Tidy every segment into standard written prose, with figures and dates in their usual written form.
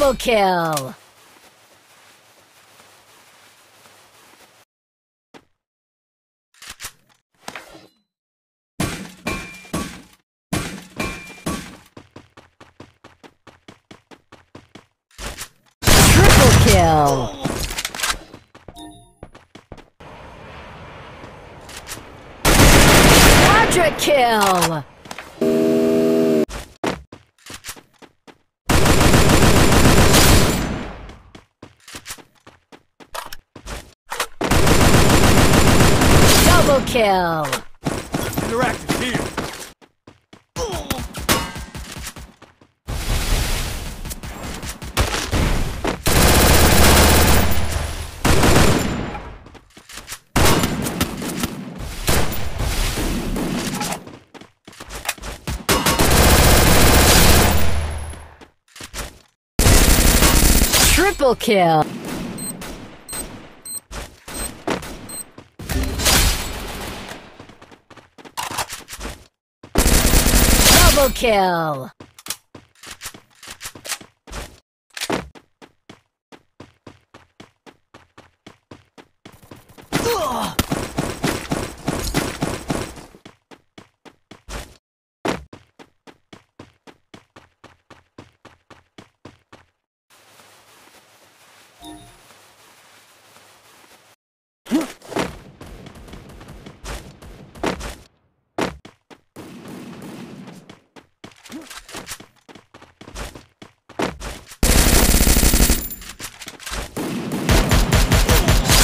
Double kill! Triple kill! Quadra kill! Kill. Interactive here. Triple kill. Double kill!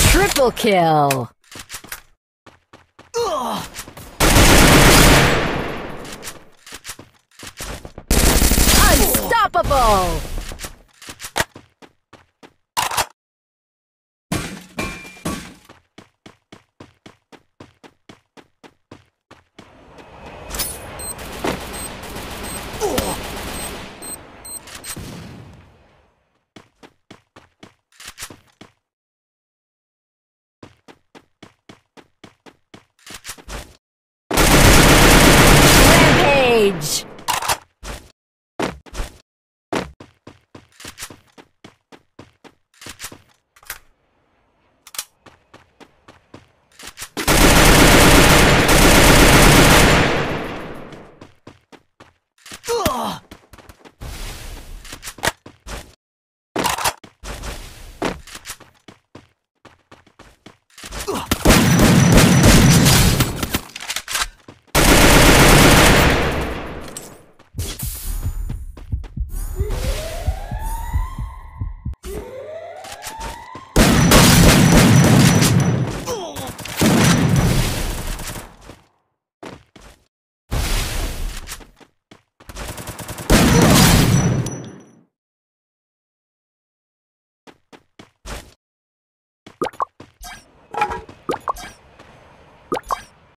Triple kill. Unstoppable.